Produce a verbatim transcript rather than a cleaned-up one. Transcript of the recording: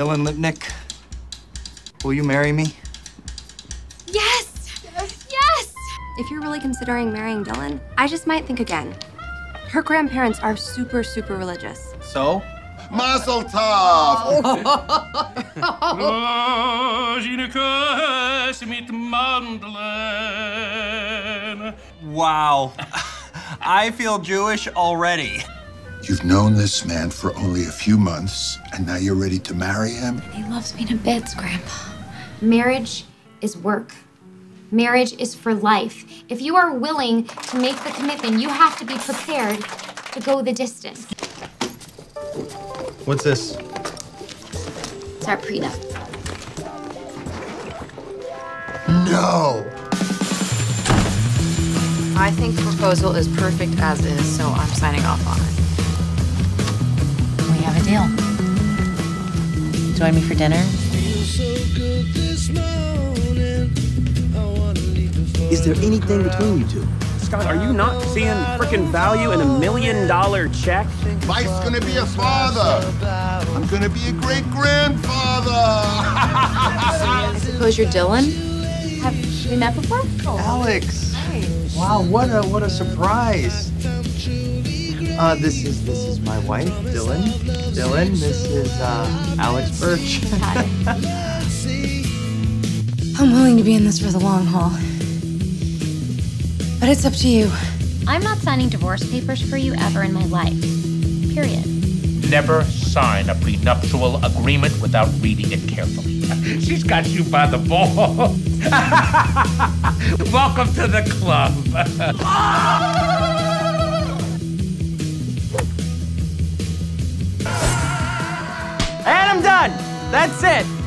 Dylan Lipnick, will you marry me? Yes! Yes! Yes! If you're really considering marrying Dylan, I just might think again. Her grandparents are super, super religious. So? Mazel tov! Wow. I feel Jewish already. You've known this man for only a few months, and now you're ready to marry him? He loves me to bits, Grandpa. Marriage is work. Marriage is for life. If you are willing to make the commitment, you have to be prepared to go the distance. What's this? It's our prenup. No! I think the proposal is perfect as is, so I'm signing off on it. We have a deal. Join me for dinner. Is there anything between you two? Scott, are you not seeing frickin' value in a million dollar check? Mike's gonna be a father. I'm gonna be a great grandfather. I suppose you're Dylan? Have we met before? Alex. Hi. Wow, what a what a surprise. Uh, this is this is my wife, Dylan. Dylan, this is uh, Alex Birch. Hi. I'm willing to be in this for the long haul, but it's up to you. I'm not signing divorce papers for you ever in my life. Period. Never sign a prenuptial agreement without reading it carefully. She's got you by the ball. Welcome to the club. And I'm done. That's it.